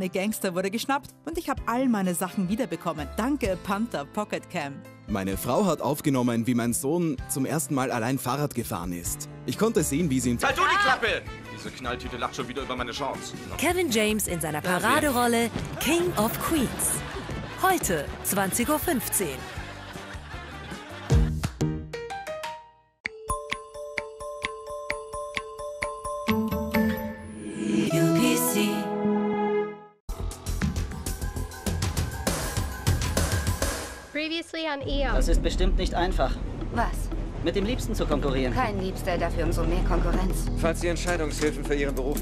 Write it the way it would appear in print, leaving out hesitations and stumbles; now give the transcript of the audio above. Eine Gangster wurde geschnappt und ich habe all meine Sachen wiederbekommen. Danke, Panther Pocket Cam. Meine Frau hat aufgenommen, wie mein Sohn zum ersten Mal allein Fahrrad gefahren ist. Ich konnte sehen, wie sie ihm... Halt du die Klappe! Diese Knalltüte lacht schon wieder über meine Chance. Kevin James in seiner Paraderolle King of Queens. Heute, 20:15 Uhr. Previously on Eon. Das ist bestimmt nicht einfach. Was? Mit dem Liebsten zu konkurrieren. Kein Liebster, dafür umso mehr Konkurrenz. Falls Sie Entscheidungshilfen für Ihren Beruf